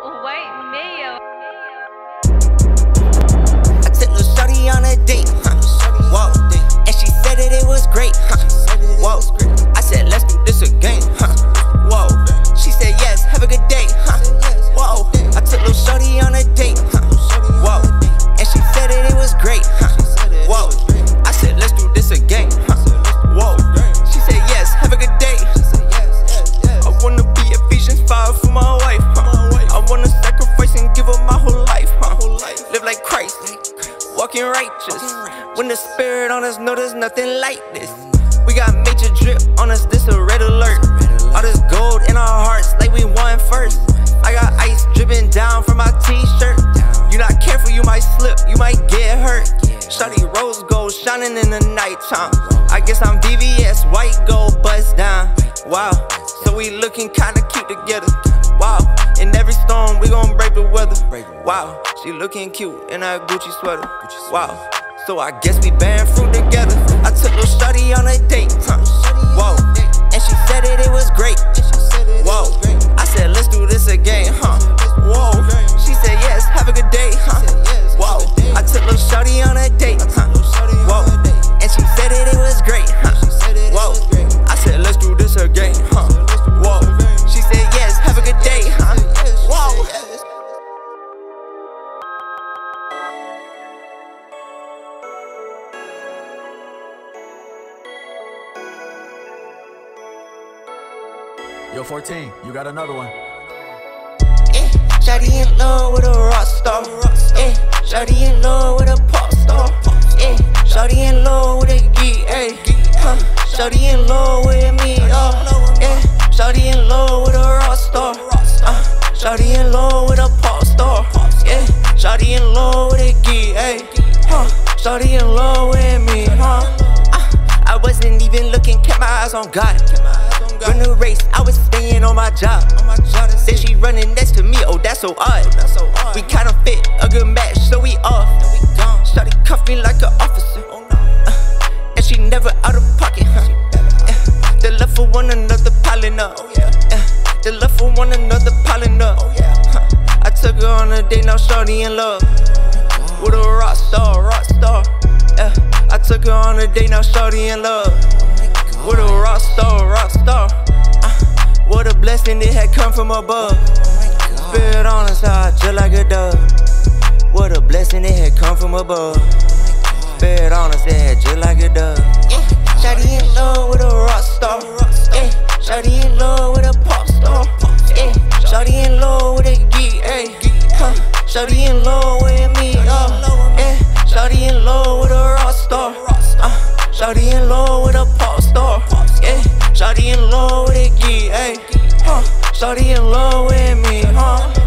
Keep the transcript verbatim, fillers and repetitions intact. white mayo. I took Lil Shorty on a date, huh? Whoa. And she said that it was great, huh? Whoa. I said, let's do this again, huh? Whoa. She said, yes, have a good day, huh? Whoa. I took Lil Shorty on a date, huh? Whoa. And she said that it was great, huh? Whoa. I said, let's do this again, huh? Whoa. She said, yes, have a good day. I wanna be Ephesians five for my wife, huh? I wanna sacrifice and give up my whole life, huh? Live like Christ, walking righteous. When the spirit on us, know there's nothing like this. We got major drip on us, this a red alert. All this gold in our hearts, like we won first. I got ice dripping down from my t-shirt. You're not careful, you might slip, you might get hurt. Shawty rose gold shining in the nighttime. I guess I'm V V S, white gold bust down. Wow, so we looking kinda cute together. Wow, in every storm we gon' break the weather. Wow, she looking cute in her Gucci sweater. Wow, so I guess we bearing fruit together. I took Lil Shawty on a date, huh? Whoa, and she said it, it was great. Whoa, I said let's do this again, huh? Whoa, she said yes, have a good day, huh? Whoa, I took Lil Shawty on a date, huh? Whoa, and she said it, it was great, huh? Whoa, I said let's do this again, huh? Whoa, she said yes, have a good day, huh? Whoa. Yo, fourteen, you got another one. Eh, Shawty in love with a rock star. Eh, Shawty in love with a pop star. Eh, Shawty in love with a geek, ayy. Huh, Shawty in love with me, uh. Eh, Shawty in love with a rock star. Uh, Shawty in love with a pop star. Eh, Shawty in love with a geek, ayy. Huh, Shawty in love with me, huh. Uh, I wasn't even looking, kept my eyes on God. Run the race, I was staying on my job. Said she running next to me, oh that's so odd. We kinda fit, a good match, so we off. Shawty cuffed me like an officer, uh, and she never out of pocket, huh? uh, The love for one another piling up, uh, the love for one another piling up. uh, I took her on a date, now Shawty in love with a rock star, rock star. uh, I took her on a date, now Shawty in love with a rock star, rock star. uh, What a blessing, it had come from above. Oh, spirit on us high, just like a dove. What a blessing, it had come from above. Oh, spirit on us, it had just like a dove. Yeah. Shawty in love with a rock star. Yeah. Shawty in love with a pop star. Yeah. Shawty in love with a geek, ayy. Huh. Shawty in love with me, uh. Yeah. Shawty in love with a rock star. uh. Shawty in love with a pop star, yeah. Shawty in love with a geek, ayy. Huh. Shawty in love with me, huh.